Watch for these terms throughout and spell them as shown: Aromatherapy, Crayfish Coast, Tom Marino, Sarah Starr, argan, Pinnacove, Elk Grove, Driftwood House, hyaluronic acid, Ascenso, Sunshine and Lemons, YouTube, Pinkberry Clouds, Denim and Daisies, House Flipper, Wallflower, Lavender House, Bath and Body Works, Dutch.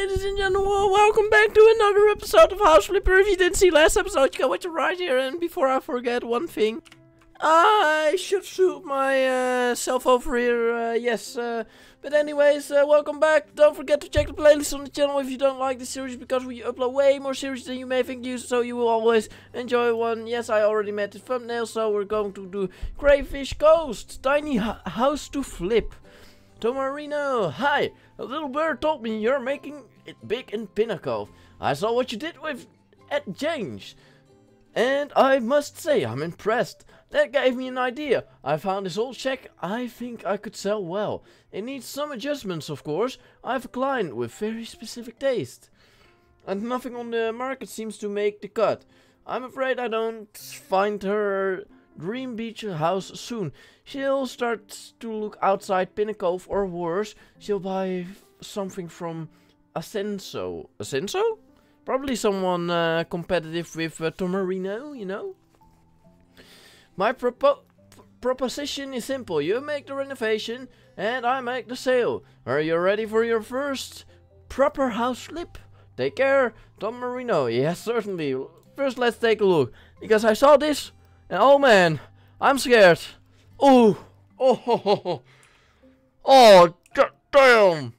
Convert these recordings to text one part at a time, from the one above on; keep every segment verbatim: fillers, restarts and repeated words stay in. ladies and gentlemen, welcome back to another episode of House Flipper. If you didn't see last episode, you can watch it right here. And before I forget one thing, I should shoot myself uh, over here, uh, yes. Uh, but anyways, uh, welcome back. Don't forget to check the playlist on the channel if you don't like this series, because we upload way more series than you may think you, so you will always enjoy one. Yes, I already made the thumbnail, so we're going to do Crayfish Coast, Tiny House to Flip. Tom Marino, hi! A little bird told me you're making it big in Pinnacove. I saw what you did with at James, and I must say I'm impressed. That gave me an idea. I found this old shack I think I could sell well. It needs some adjustments, of course. I have a client with very specific taste, and nothing on the market seems to make the cut. I'm afraid I don't find her dream beach house soon. She'll start to look outside Pinnacove, or worse, she'll buy something from Ascenso. Ascenso? Probably someone uh, competitive with uh, Tom Marino, you know? My propo proposition is simple. You make the renovation and I make the sale. Are you ready for your first proper house flip? Take care, Tom Marino. Yes, certainly. First, let's take a look, because I saw this and oh man, I'm scared. Ooh. Oh, ho, ho, ho. Oh, god damn.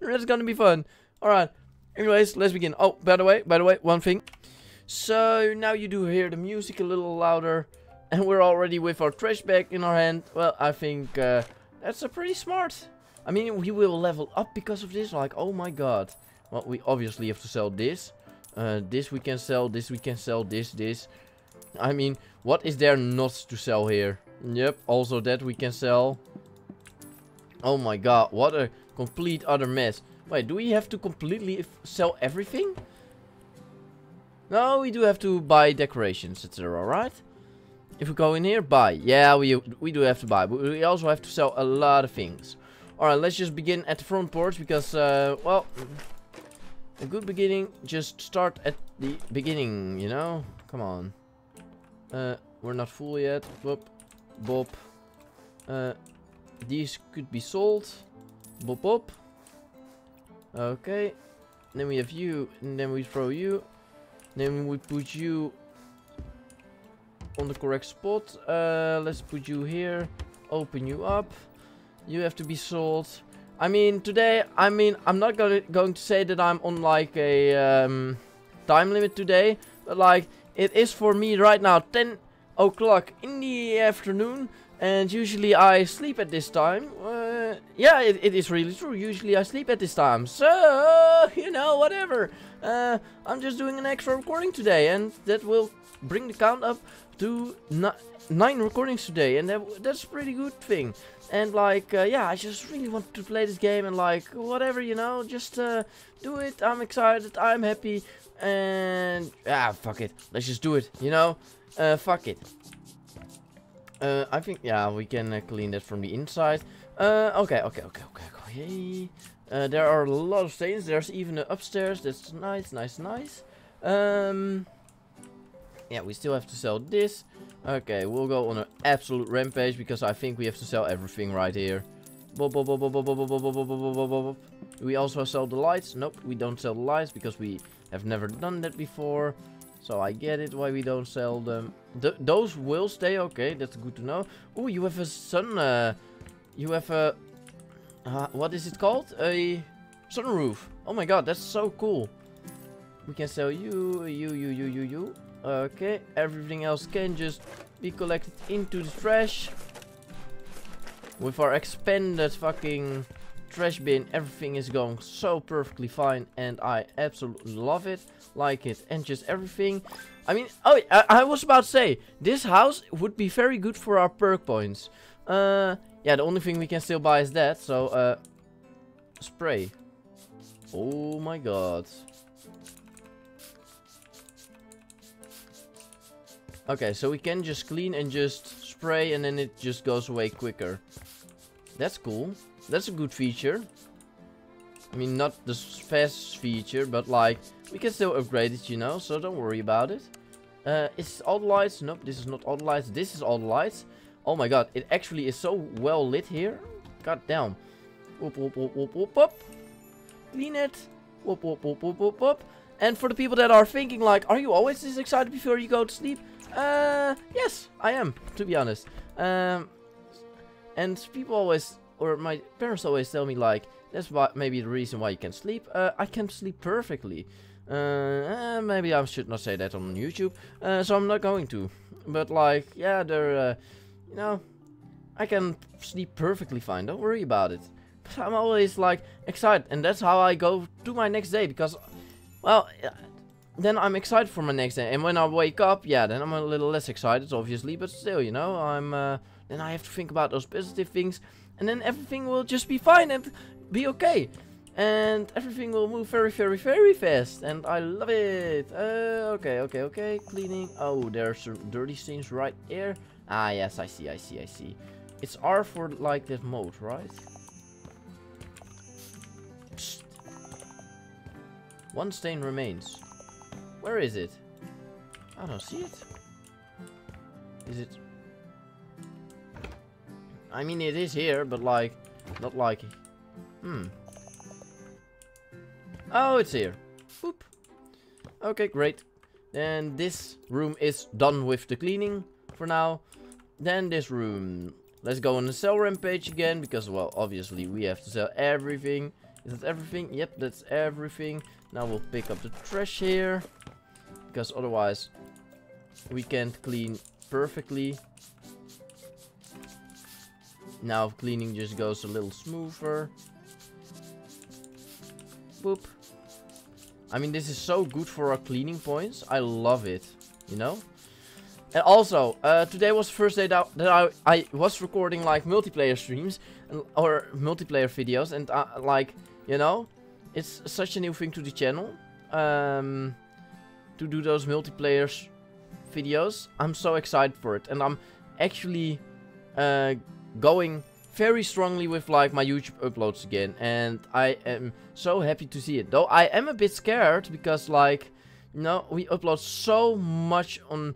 That's gonna be fun. Alright, anyways, let's begin. Oh, by the way, by the way, one thing. So, now you do hear the music a little louder. And we're already with our trash bag in our hand. Well, I think uh, that's a pretty smart. I mean, we will level up because of this. Like, oh my god. Well, we obviously have to sell this. Uh, this we can sell, this we can sell, this, this. I mean, what is there not to sell here? Yep, also that we can sell. Oh my god, what a complete other mess. Wait, do we have to completely f sell everything? No, we do have to buy decorations, et cetera, right? If we go in here, buy. Yeah, we, we do have to buy, but we also have to sell a lot of things. Alright, let's just begin at the front porch, because, uh, well... A good beginning, just start at the beginning, you know? Come on. Uh, we're not full yet. Bop, bop. Uh, these could be sold. Bop, bop. Okay. Then we have you, and then we throw you. Then we put you on the correct spot. Uh, let's put you here. Open you up. You have to be sold. I mean, today, I mean, I'm not gonna, going to say that I'm on, like, a um, time limit today. But, like, it is for me right now ten o'clock in the afternoon. And usually I sleep at this time. Uh, yeah, it, it is really true. Usually I sleep at this time. So, you know, whatever. Uh, I'm just doing an extra recording today. And that will bring the count up to nine recordings today. And that, that's a pretty good thing. And like, uh, yeah, I just really want to play this game and like, whatever, you know, just uh, do it. I'm excited, I'm happy, and ah, fuck it. Let's just do it, you know, uh, fuck it. Uh, I think, yeah, we can uh, clean that from the inside. Uh, okay, okay, okay, okay, okay. Uh, there are a lot of stains. There's even the upstairs. That's nice, nice, nice. Um, yeah, we still have to sell this. Okay, we'll go on an absolute rampage, because I think we have to sell everything right here. We also sell the lights. Nope, we don't sell the lights because we have never done that before. So I get it why we don't sell them. Th those will stay. Okay, that's good to know. Oh, you have a sun... Uh, you have a... Uh, what is it called? A sunroof. Oh my god, that's so cool. We can sell you, you, you, you, you, you. Okay, everything else can just be collected into the trash. With our expanded fucking trash bin, everything is going so perfectly fine, and I absolutely love it, like it, and just everything. I mean, oh, I, I was about to say, this house would be very good for our perk points. Uh, yeah, the only thing we can still buy is that, so, uh, spray. Oh my god. Okay, so we can just clean and just spray, and then it just goes away quicker. That's cool. That's a good feature. I mean, not the fast feature, but like, we can still upgrade it, you know, so don't worry about it. Uh, is all the lights? Nope, this is not all the lights. This is all the lights. Oh my god, it actually is so well lit here. God damn. Whoop, whoop, whoop, whoop, whoop, whoop. Clean it. Whoop, whoop, whoop, whoop, whoop, whoop. And for the people that are thinking like, are you always this excited before you go to sleep? Uh, yes, I am, to be honest. Um, and people always, or my parents always tell me like, that's why, maybe the reason why you can sleep. Uh, I can sleep perfectly. Uh, maybe I should not say that on YouTube, uh, so I'm not going to. But like, yeah, they're, uh, you know, I can sleep perfectly fine, don't worry about it. But I'm always like excited, and that's how I go to my next day, because, well, then I'm excited for my next day. And when I wake up, yeah, then I'm a little less excited, obviously, but still, you know, I'm, uh, then I have to think about those positive things, and then everything will just be fine and be okay. And everything will move very, very, very fast. And I love it. Uh, okay, okay, okay. Cleaning. Oh, there's some dirty things right there. Ah, yes, I see, I see, I see. It's R for, like, this mode, right? Psst. One stain remains. Where is it? I don't see it. Is it... I mean, it is here, but, like, not like... Hmm. Oh, it's here. Boop. Okay, great. Then this room is done with the cleaning for now. Then this room. Let's go on the sell rampage again because, well, obviously we have to sell everything. Is that everything? Yep, that's everything. Now we'll pick up the trash here because otherwise we can't clean perfectly. Now cleaning just goes a little smoother. Boop. I mean, this is so good for our cleaning points. I love it, you know. And also, uh, today was the first day that, that I, I was recording like multiplayer streams and, or multiplayer videos, and uh, like, you know, it's such a new thing to the channel, um, to do those multiplayer videos. I'm so excited for it, and I'm actually uh, going very strongly with like my YouTube uploads again, and I am so happy to see it. Though I am a bit scared because, like, you know, we upload so much on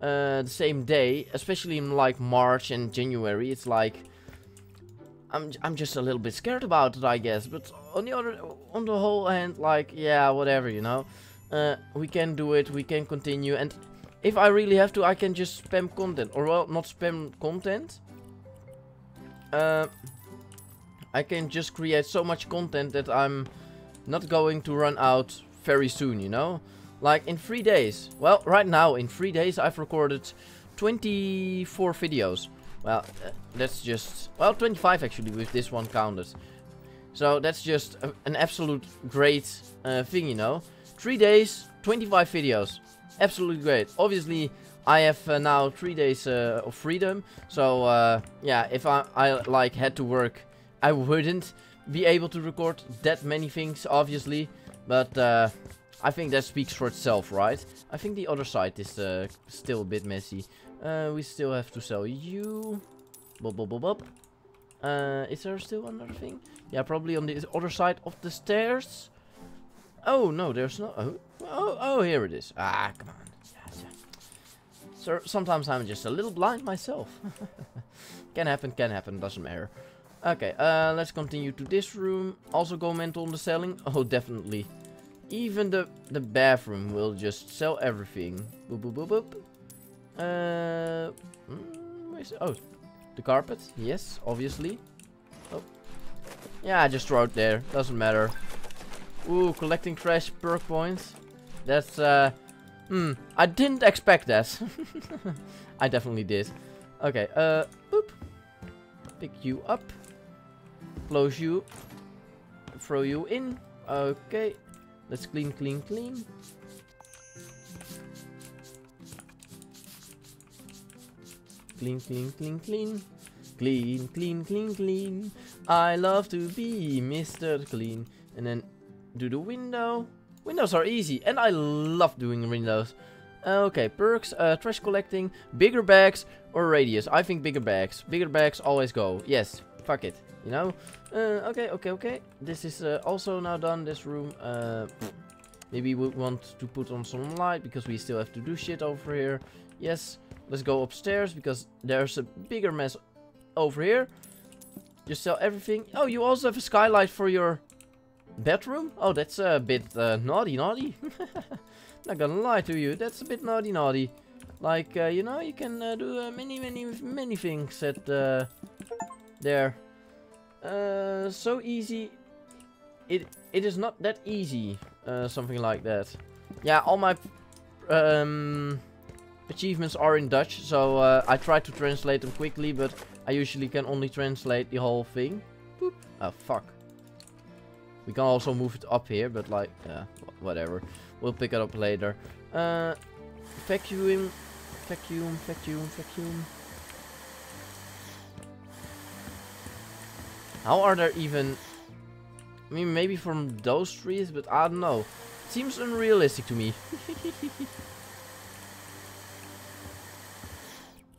uh, the same day, especially in like March and January. It's like I'm I'm just a little bit scared about it, I guess. But on the other, on the whole hand, like, yeah, whatever, you know, uh, we can do it. We can continue, and if I really have to, I can just spam content, or well, not spam content. Uh, I can just create so much content that I'm not going to run out very soon, you know? Like in three days. Well, right now, in three days, I've recorded twenty-four videos. Well, uh, that's just... Well, twenty-five actually, with this one counted. So that's just a, an absolute great uh, thing, you know? Three days, twenty-five videos. Absolutely great. Obviously... I have uh, now three days uh, of freedom, so uh, yeah, if I, I like had to work, I wouldn't be able to record that many things, obviously, but uh, I think that speaks for itself, right? I think the other side is uh, still a bit messy. Uh, we still have to sell you. Bop, bop, bop, bop. Uh, is there still another thing? Yeah, probably on the other side of the stairs. Oh, no, there's no... Oh, oh, oh, here it is. Ah, come on. So sometimes I'm just a little blind myself. Can happen, can happen, doesn't matter. Okay, uh, let's continue to this room. Also go mental on the selling. Oh, definitely. Even the, the bathroom will just sell everything. Boop, boop, boop, boop. Uh, mm, oh, the carpet. Yes, obviously. Oh. Yeah, I just throw it there. Doesn't matter. Ooh, collecting trash perk points. That's... uh. Hmm, I didn't expect that. I definitely did. Okay, uh, boop. Pick you up. Close you. Throw you in. Okay. Let's clean, clean, clean. Clean, clean, clean, clean. Clean, clean, clean, clean. I love to be Mister Clean. And then do the window. Windows are easy, and I love doing windows. Okay, perks, uh, trash collecting, bigger bags, or radius. I think bigger bags. Bigger bags always go. Yes, fuck it, you know? Uh, okay, okay, okay. This is uh, also now done, this room. Uh, maybe we want to put on some light, because we still have to do shit over here. Yes, let's go upstairs, because there's a bigger mess over here. You sell everything. Oh, you also have a skylight for your bedroom? Oh, that's a bit uh, naughty, naughty. Not gonna lie to you, that's a bit naughty, naughty. Like, uh, you know, you can uh, do uh, many, many, many things at uh, there. Uh, so easy. It it is not that easy. Uh, something like that. Yeah, all my um, achievements are in Dutch, so uh, I try to translate them quickly, but I usually can only translate the whole thing. Boop. Oh, fuck. We can also move it up here, but like, uh, whatever. We'll pick it up later. Uh, vacuum, vacuum, vacuum, vacuum. How are there even... I mean, maybe from those trees, but I don't know. It seems unrealistic to me.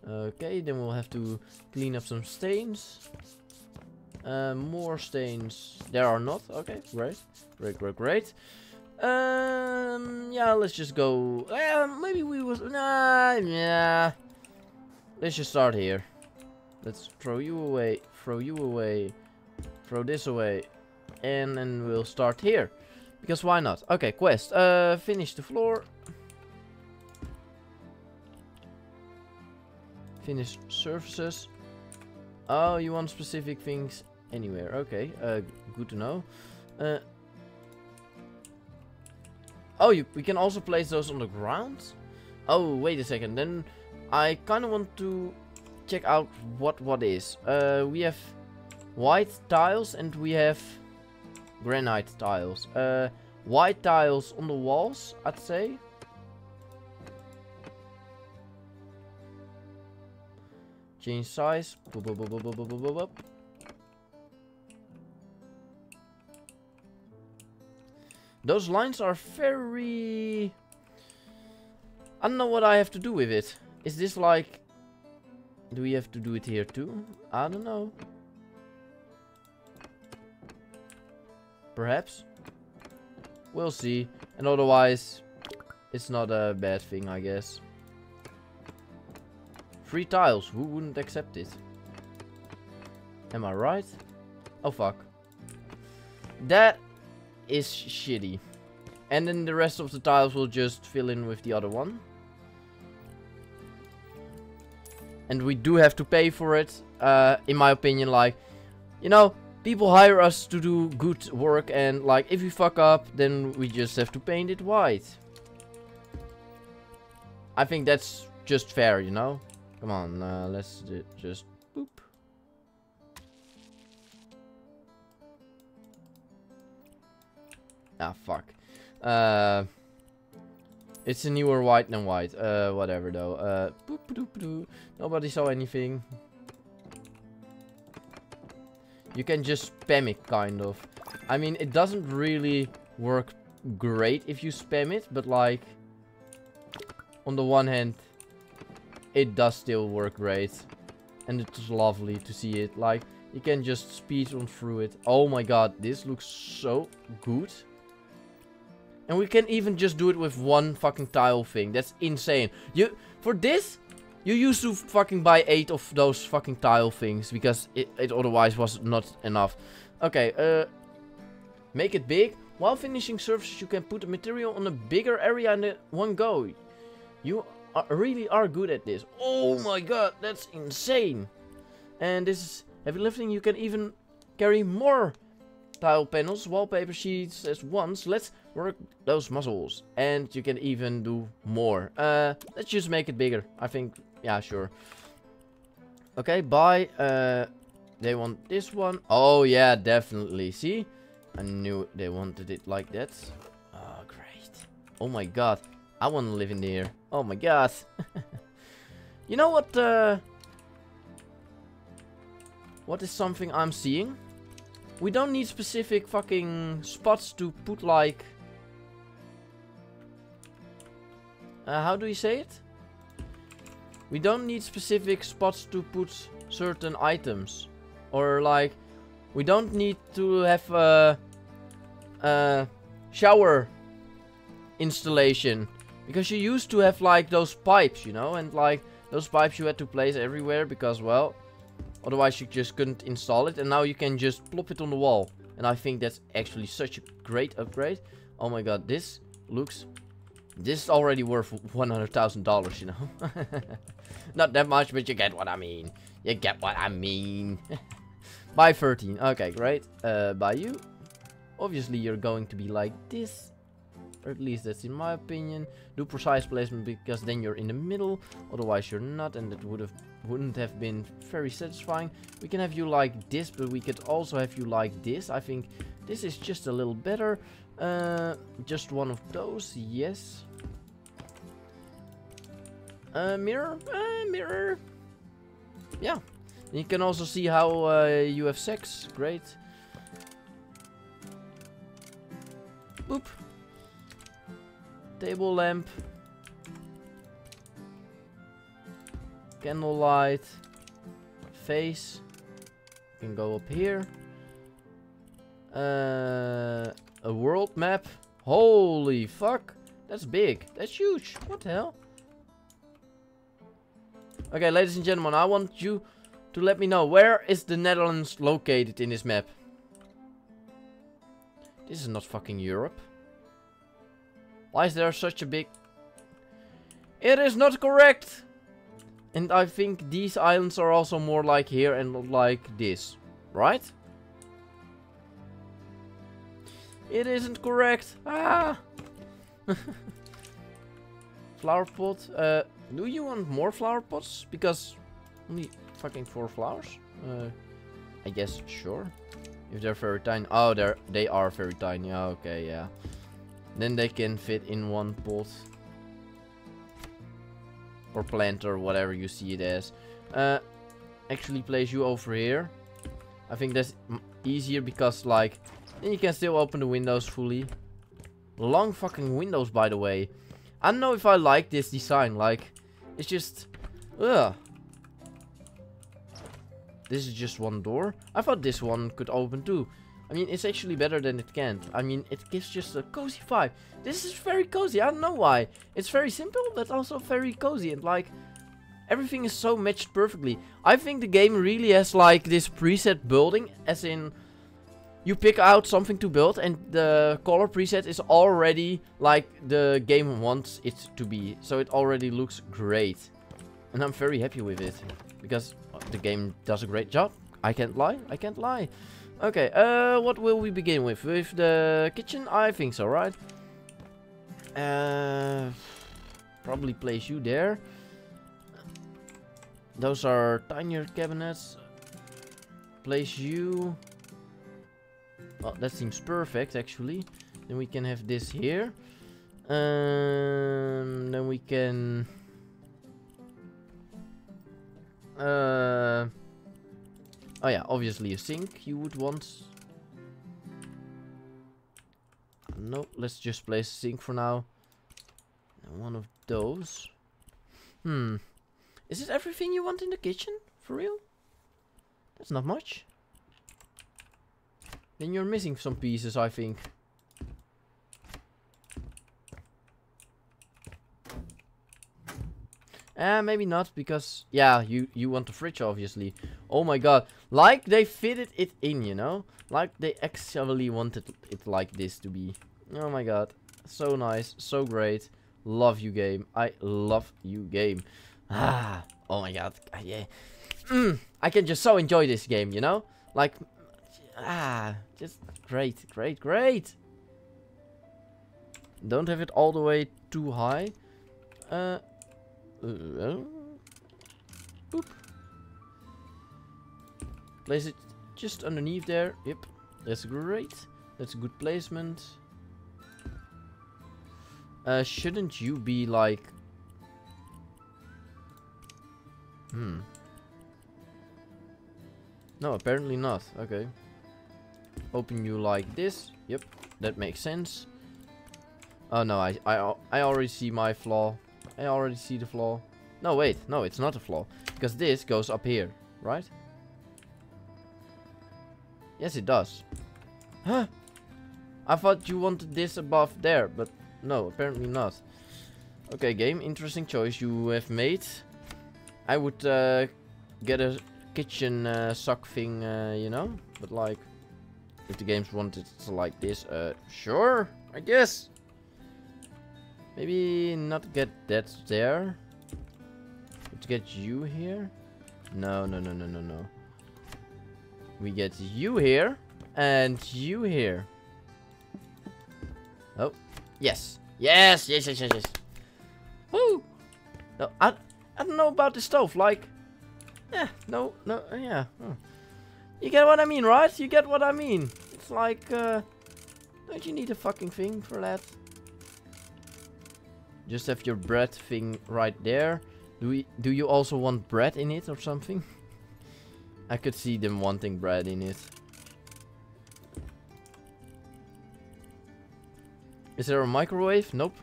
Okay, then we'll have to clean up some stains. Uh, more stains. There are not. Okay, great. Great, great, great. Um, yeah, let's just go... Uh, maybe we was... Nah, yeah. Let's just start here. Let's throw you away. Throw you away. Throw this away. And then we'll start here. Because why not? Okay, quest. Uh, finish the floor. Finish surfaces. Oh, you want specific things anywhere. Okay, uh, good to know. Uh, oh, you, we can also place those on the ground? Oh, wait a second. Then I kind of want to check out what what is. Uh, we have white tiles and we have... granite tiles. Uh, white tiles on the walls, I'd say. Change size. Boop, boop, boop, boop, boop, boop, boop, boop. Those lines are very... I don't know what I have to do with it. Is this like... Do we have to do it here too? I don't know. Perhaps. We'll see. And otherwise, it's not a bad thing, I guess. Free tiles. Who wouldn't accept it? Am I right? Oh, fuck. That is shitty. And then the rest of the tiles will just fill in with the other one. And we do have to pay for it. Uh, in my opinion, like, you know... People hire us to do good work, and like if we fuck up, then we just have to paint it white. I think that's just fair, you know? Come on, uh, let's just boop. Ah, fuck. Uh, it's a newer white than white. Uh, whatever though. Uh, boop, boop, boop. Nobody saw anything. You can just spam it, kind of. I mean, it doesn't really work great if you spam it, but like... On the one hand, it does still work great. And it's lovely to see it. Like, you can just speed on through it. Oh my god, this looks so good. And we can even just do it with one fucking tile thing. That's insane. You, for this... You used to fucking buy eight of those fucking tile things, because it, it otherwise was not enough. Okay, uh, make it big. While finishing surfaces, you can put the material on a bigger area in one go. You are, really are good at this. Oh my god, that's insane. And this is heavy lifting. You can even carry more tile panels, wallpaper sheets as once. Let's work those muscles. And you can even do more. Uh, let's just make it bigger, I think. Yeah, sure. Okay, bye. Uh, they want this one. Oh, yeah, definitely. See? I knew they wanted it like that. Oh, great. Oh, my God. I want to live in here. Oh, my God. You know what? Uh, what is something I'm seeing? We don't need specific fucking spots to put, like... Uh, how do you say it? We don't need specific spots to put certain items. Or like, we don't need to have a, a shower installation. Because you used to have like those pipes, you know. And like, those pipes you had to place everywhere because, well, Otherwise you just couldn't install it, and now you can just plop it on the wall. And I think that's actually such a great upgrade. Oh my god, this looks... This is already worth one hundred thousand dollars, you know. Not that much, but you get what I mean. You get what I mean. Buy thirteen. Okay, great. Uh, buy you. Obviously, you're going to be like this. Or at least that's in my opinion. Do precise placement, because then you're in the middle. Otherwise, you're not, and that would have wouldn't have been very satisfying. We can have you like this, but we could also have you like this. I think this is just a little better. Uh, just one of those, yes. Uh, mirror, uh, mirror. Yeah. You can also see how uh, you have sex. Great. Boop. Table lamp. Candlelight. Face. You can go up here. Uh, a world map. Holy fuck. That's big. That's huge. What the hell? Okay, ladies and gentlemen, I want you to let me know, where is the Netherlands located in this map? This is not fucking Europe. Why is there such a big... It is not correct! And I think these islands are also more like here and like this. Right? It isn't correct! Ah! Flower pot. Uh, do you want more flower pots? Because only fucking four flowers? Uh, I guess, sure. If they're very tiny. Oh, they're, they are very tiny. Okay, yeah. Then they can fit in one pot. Or plant, or whatever you see it as. Uh, actually place you over here. I think that's easier because, like, then you can still open the windows fully. Long fucking windows, by the way. I don't know if I like this design. Like, it's just... Ugh. This is just one door. I thought this one could open too. I mean, it's actually better than it can't. I mean, it gives just a cozy vibe. This is very cozy. I don't know why. It's very simple, but also very cozy. And like, everything is so matched perfectly. I think the game really has like this preset building. As in, you pick out something to build. And the color preset is already like the game wants it to be. So it already looks great. And I'm very happy with it. Because the game does a great job. I can't lie. I can't lie. Okay, uh, what will we begin with? With the kitchen? I think so, right? Uh, probably place you there. Those are tinier cabinets. Place you. Well, that seems perfect, actually. Then we can have this here. Um, then we can... Uh, oh yeah, obviously a sink you would want. No, let's just place a sink for now. And one of those. Hmm. Is this everything you want in the kitchen? For real? That's not much. Then you're missing some pieces, I think. Eh, maybe not, because, yeah, you, you want the fridge, obviously. Oh my god. Like, they fitted it in, you know? Like, they actually wanted it like this to be. Oh my god. So nice. So great. Love you, game. I love you, game. Ah. Oh my god. Yeah. Mm, I can just so enjoy this game, you know? Like, ah. Just great, great, great. Don't have it all the way too high. Uh... Uh, boop. Place it just underneath there. Yep, that's great. That's a good placement. Uh, shouldn't you be like... Hmm. No, apparently not. Okay. Open you like this. Yep, that makes sense. Oh no, I, I, I already see my flaw. I already see the flaw. No, wait. No, it's not a flaw. Because this goes up here, right? Yes, it does. Huh? I thought you wanted this above there, but no, apparently not. Okay, game. Interesting choice you have made. I would uh, get a kitchen uh, suck thing, uh, you know? But like, if the games wanted to like this, uh, sure, I guess. Maybe not get that there. But to get you here? No, no, no, no, no, no. We get you here, and you here. Oh, yes. Yes, yes, yes, yes, yes. Woo! No, I, I don't know about the stove, like... Yeah, no, no, yeah. Oh. You get what I mean, right? You get what I mean. It's like, uh... don't you need a fucking thing for that? Just have your bread thing right there. Do we, do you also want bread in it or something? I could see them wanting bread in it. Is there a microwave? Nope.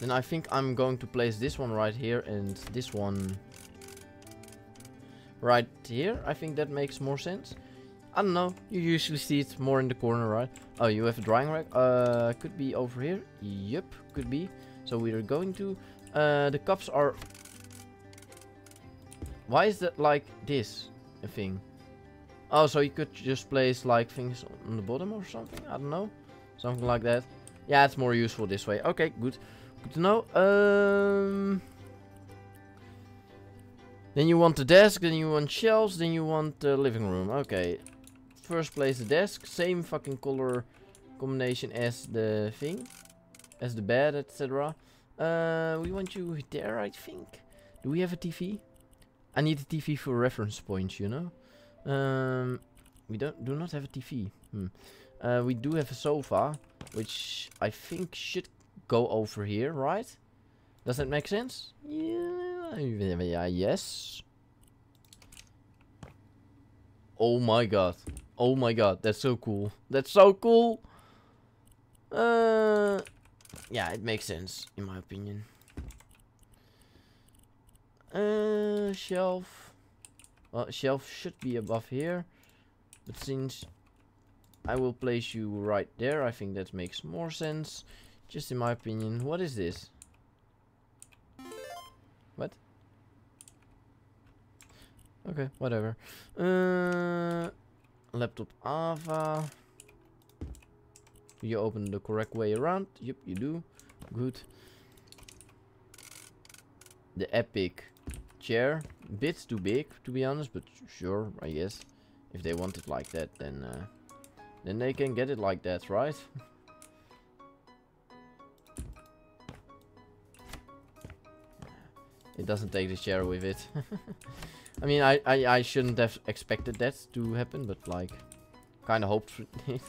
Then I think I'm going to place this one right here and this one right here. I think that makes more sense. I don't know. You usually see it more in the corner, right? Oh, you have a drying rack. Uh, could be over here. Yep, could be. So we are going to... Uh, the cups are... Why is that like this? A thing. Oh, so you could just place like things on the bottom or something? I don't know. Something like that. Yeah, it's more useful this way. Okay, good. Good to know. Um... Then you want the desk, then you want shelves, then you want the living room. Okay. First place the desk. Same fucking color combination as the thing. As the bed, et cetera. Uh, we want you there, I think. Do we have a T V? I need a T V for reference points, you know. Um, we don't do not have a T V. Hmm. Uh, we do have a sofa, which I think should go over here, right? Does that make sense? Yeah. Yeah. Yes. Oh my god. Oh my god. That's so cool. That's so cool. Uh. Yeah, it makes sense, in my opinion. Uh, shelf. Well, shelf should be above here. But since I will place you right there, I think that makes more sense. Just in my opinion. What is this? What? Okay, whatever. Uh, laptop Ava. You open the correct way around. Yep, you do. Good. The epic chair. Bit too big, to be honest, but sure, I guess. If they want it like that, then uh, then they can get it like that, right? It doesn't take the chair with it. I mean, I, I, I shouldn't have expected that to happen, but like, kind of hoped for it.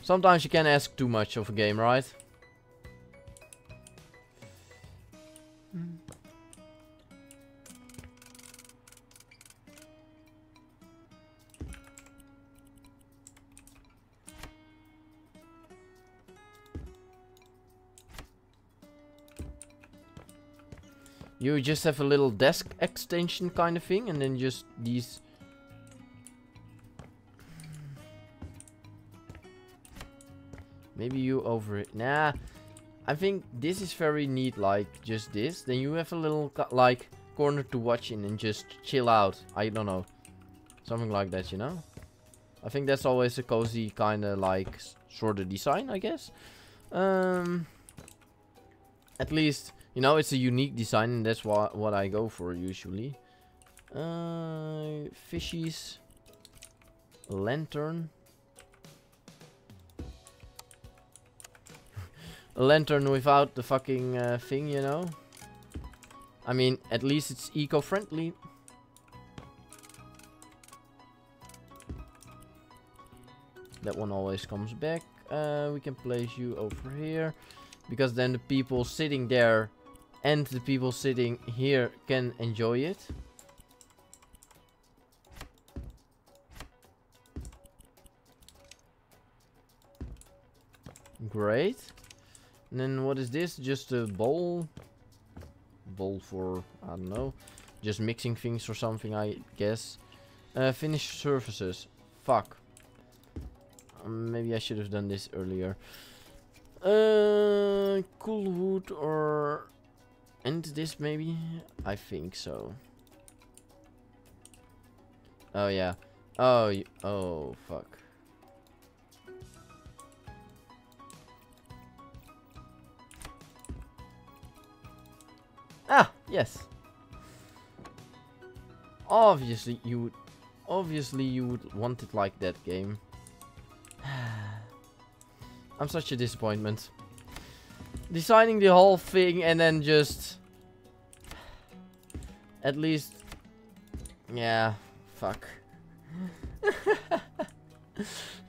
Sometimes you can ask too much of a game, right? Mm. You just have a little desk extension kind of thing, and then just these... Maybe you over it. Nah, I think this is very neat, like just this. Then you have a little like corner to watch in and just chill out. I don't know, something like that, you know. I think that's always a cozy kind of like sort of design, I guess. Um, at least you know it's a unique design, and that's what what I go for usually. Uh, fishies, lantern. A lantern without the fucking uh, thing, you know. I mean, at least it's eco-friendly. That one always comes back. Uh, we can place you over here. Because then the people sitting there and the people sitting here can enjoy it. Great. And then what is this? Just a bowl? Bowl for, I don't know, just mixing things or something, I guess. Uh, finished surfaces. Fuck. Um, maybe I should have done this earlier. Uh, cool wood or... And this maybe? I think so. Oh, yeah. Oh, you, oh, fuck. Ah, yes. Obviously, you would... Obviously, you would want it like that, game. I'm such a disappointment. Designing the whole thing and then just... At least... Yeah, fuck.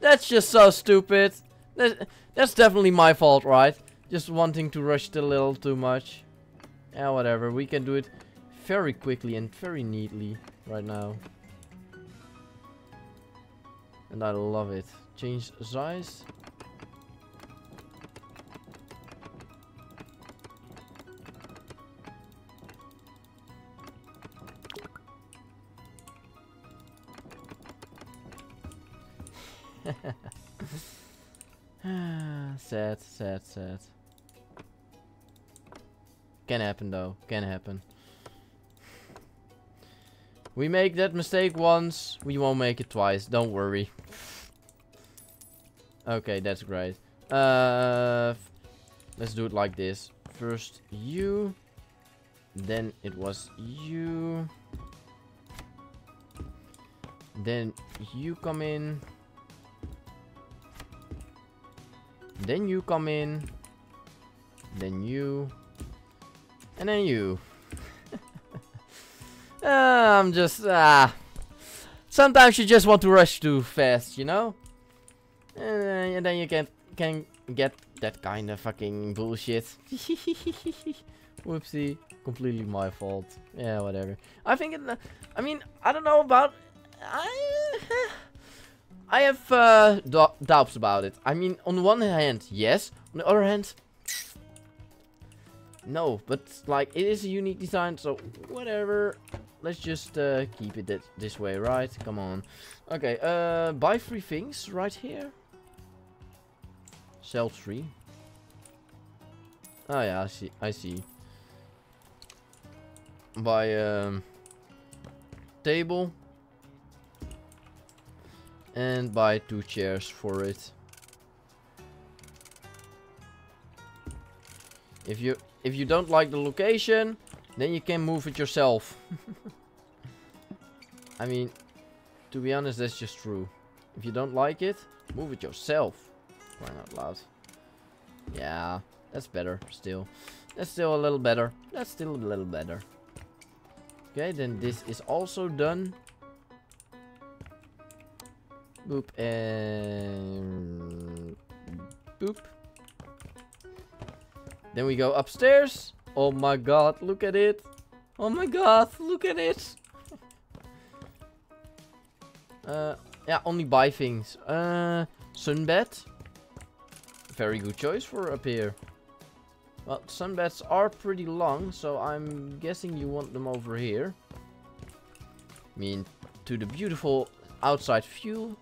That's just so stupid. That's, that's definitely my fault, right? Just wanting to rush it a little too much. Yeah, whatever. We can do it very quickly and very neatly right now. And I love it. Change size. Sad, sad, sad. Can happen though. Can happen. We make that mistake once, we won't make it twice. Don't worry. Okay, that's great. Uh, let's do it like this. First you. Then it was you. Then you come in. Then you come in. Then you. And then you. uh, I'm just... Uh, sometimes you just want to rush too fast, you know? Uh, and then you can, can get that kind of fucking bullshit. Whoopsie. Completely my fault. Yeah, whatever. I think... It, uh, I mean, I don't know about... I... I have uh, doubts about it. I mean, on one hand, yes. On the other hand, no. But, like, it is a unique design, so whatever. Let's just uh, keep it th this way, right? Come on. Okay, uh, buy three things right here. Sell three. Oh, yeah, I see. I see. Buy um, table. And buy two chairs for it. If you if you don't like the location, then you can move it yourself. I mean, to be honest, that's just true. If you don't like it, move it yourself. Crying out loud. Yeah, that's better still. That's still a little better. That's still a little better. Okay, then this is also done. Boop and boop. Then we go upstairs. Oh my god, look at it. Oh my god, look at it. uh, yeah, only buy things. Uh, sunbed. Very good choice for up here. Well, sunbeds are pretty long, so I'm guessing you want them over here. I mean, to the beautiful outside view.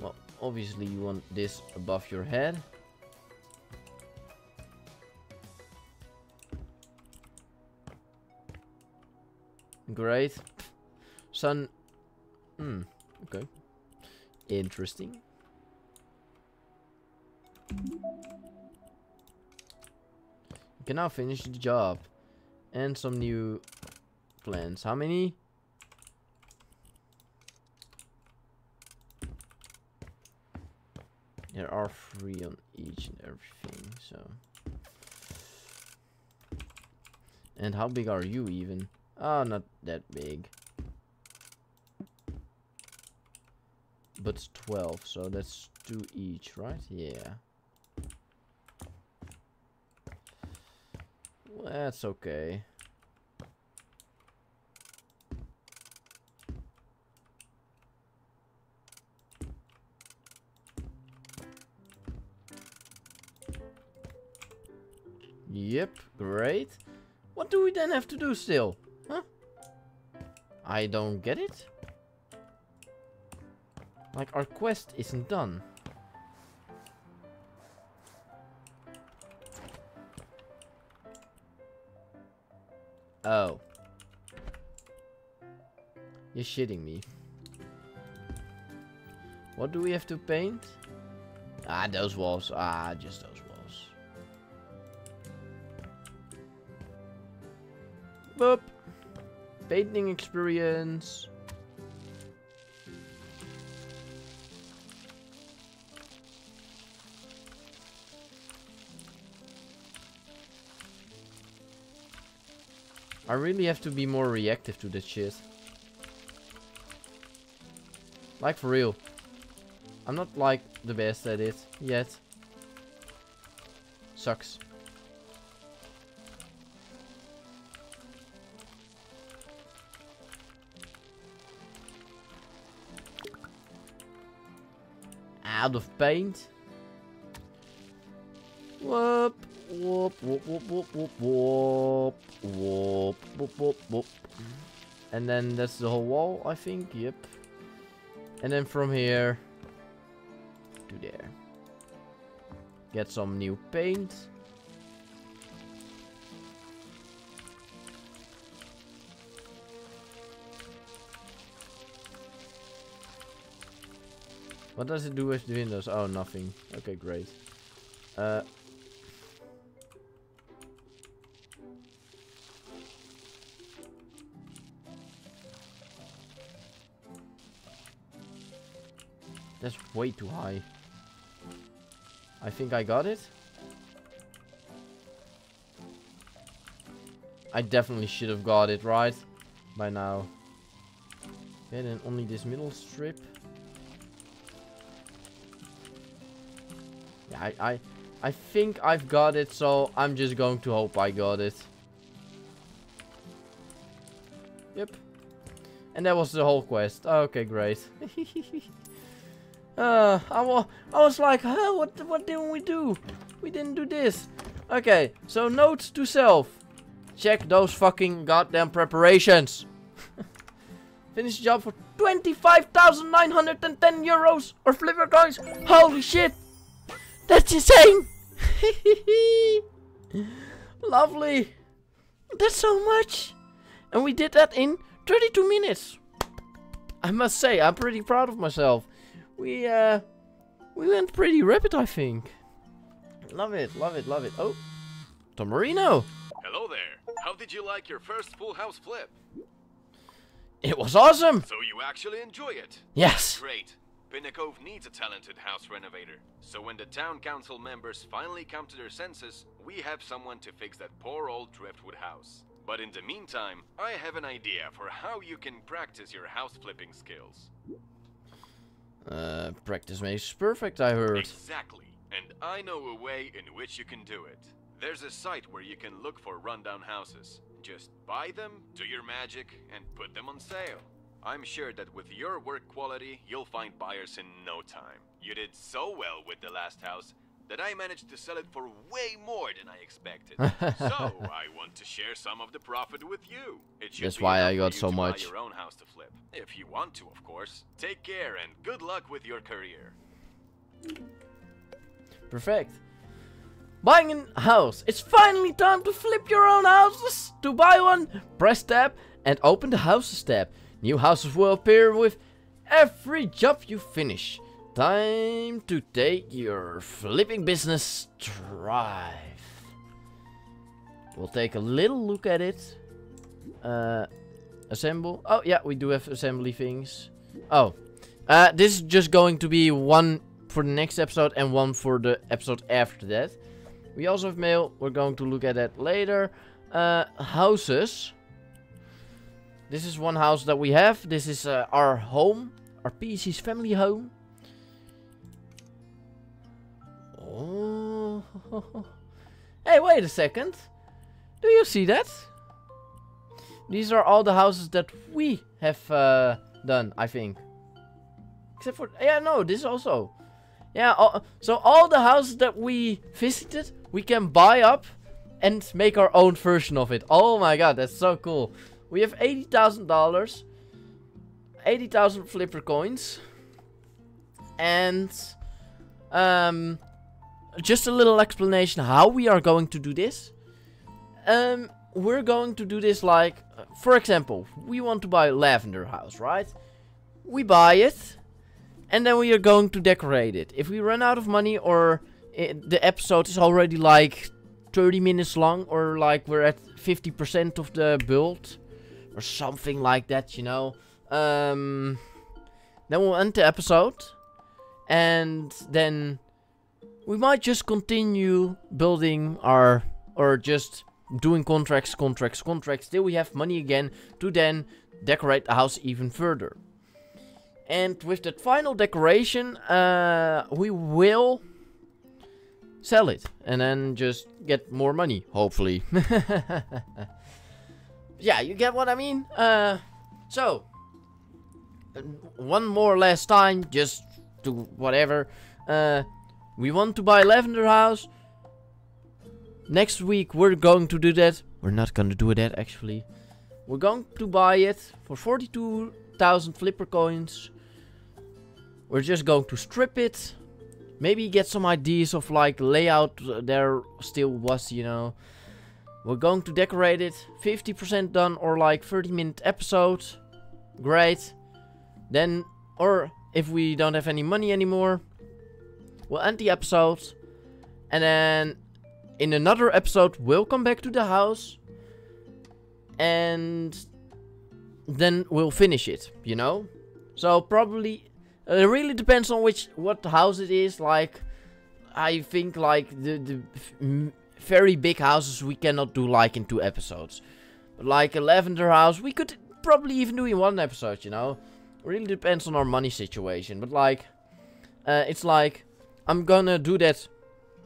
Well, obviously you want this above your head. Great. Sun. Hmm. Okay. Interesting. You can now finish the job. And some new plans. How many? There are three on each and everything, so. And how big are you even? Oh, not that big. But twelve, so that's two each, right? Yeah. Well, that's okay. Yep, great. What do we then have to do still? Huh? I don't get it. Like, our quest isn't done. Oh. You You're shitting me. What do we have to paint? Ah, those walls. Ah, just those walls. Boop. Painting experience. I really have to be more reactive to this shit. Like, for real. I'm not like the best at it yet. Sucks. Out of paint. Whoop. Whoop, whoop, whoop, whoop, whoop, whoop, whoop, whoop, whoop, whoop. And then that's the whole wall, I think. Yep. And then from here to there. Get some new paint. What does it do with the windows? Oh, nothing. Okay, great. Uh... That's way too high. I think I got it. I definitely should have got it right by now. Okay, then only this middle strip. Yeah, I, I, I think I've got it, so I'm just going to hope I got it. Yep. And that was the whole quest. Okay, great. Uh, I, wa I was like, huh, what, what didn't we do? We didn't do this. Okay, so notes to self. Check those fucking goddamn preparations. Finish the job for twenty-five thousand nine hundred ten euros or flipper coins. Holy shit. That's insane. Lovely. That's so much. And we did that in thirty-two minutes. I must say, I'm pretty proud of myself. We, uh, we went pretty rapid, I think. Love it, love it, love it. Oh, Tom Marino. Hello there. How did you like your first full house flip? It was awesome. So you actually enjoy it? Yes. Great. Pinnacove needs a talented house renovator. So when the town council members finally come to their senses, we have someone to fix that poor old Driftwood house. But in the meantime, I have an idea for how you can practice your house flipping skills. Uh, practice makes perfect, I heard. Exactly. And I know a way in which you can do it. There's a site where you can look for rundown houses. Just buy them, do your magic, and put them on sale. I'm sure that with your work quality, you'll find buyers in no time. You did so well with the last house that I managed to sell it for way more than I expected. So, I want to share some of the profit with you. It should That's be why I got so much. Your own house to flip. If you want to, of course. Take care and good luck with your career. Perfect. Buying a house. It's finally time to flip your own houses. To buy one, press tab and open the houses tab. New houses will appear with every job you finish. Time to take your flipping business drive. We'll take a little look at it. Uh, assemble. Oh, yeah, we do have assembly things. Oh, uh, this is just going to be one for the next episode and one for the episode after that. We also have mail. We're going to look at that later. Uh, houses. This is one house that we have. This is uh, our home, our P C's family home. Oh. Hey, wait a second. Do you see that? These are all the houses that we have uh, done, I think. Except for... Yeah, no, this also. Yeah, all, so all the houses that we visited, we can buy up and make our own version of it. Oh my god, that's so cool. We have eighty thousand dollars. eighty thousand flipper coins. And... Um... Just a little explanation how we are going to do this. Um, we're going to do this like, uh, for example, we want to buy Lavender House, right? We buy it, and then we are going to decorate it. If we run out of money, or it, the episode is already like thirty minutes long, or like we're at fifty percent of the build, or something like that, you know. Um, then we'll end the episode, and then we might just continue building our, or just doing contracts, contracts, contracts, till we have money again to then decorate the house even further. And with that final decoration, uh, we will sell it and then just get more money, hopefully. Yeah, you get what I mean? Uh, so, one more last time, just to whatever. Uh, we want to buy Lavender House. Next week we're going to do that. We're not going to do that, actually. We're going to buy it for forty-two thousand flipper coins. We're just going to strip it. Maybe get some ideas of like layout there still was, you know. We're going to decorate it. fifty percent done, or like thirty minute episode. Great. Then, or if we don't have any money anymore, we'll end the episode. And then in another episode, we'll come back to the house. And then we'll finish it, you know. So probably, uh, it really depends on which, what house it is. Like, I think like the, the m very big houses we cannot do like in two episodes. But like a Lavender House, we could probably even do in one episode, you know. It really depends on our money situation. But like, uh, it's like, I'm gonna do that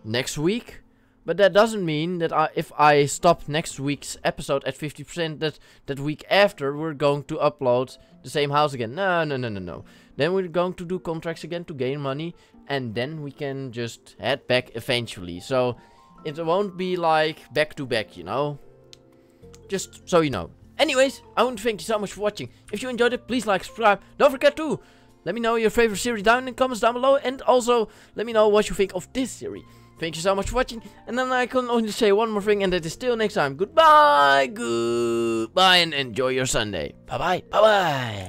next week. But that doesn't mean that I, if I stop next week's episode at fifty percent, that that week after we're going to upload the same house again. No, no, no, no, no. Then we're going to do contracts again to gain money, and then we can just head back eventually. So it won't be like back to back, you know. Just so you know. Anyways, I want to thank you so much for watching. If you enjoyed it, please like, subscribe. Don't forget to let me know your favorite series down in the comments down below, and also let me know what you think of this series. Thank you so much for watching, and then I can only say one more thing, and that is till next time. Goodbye, goodbye, and enjoy your Sunday. Bye-bye, bye-bye.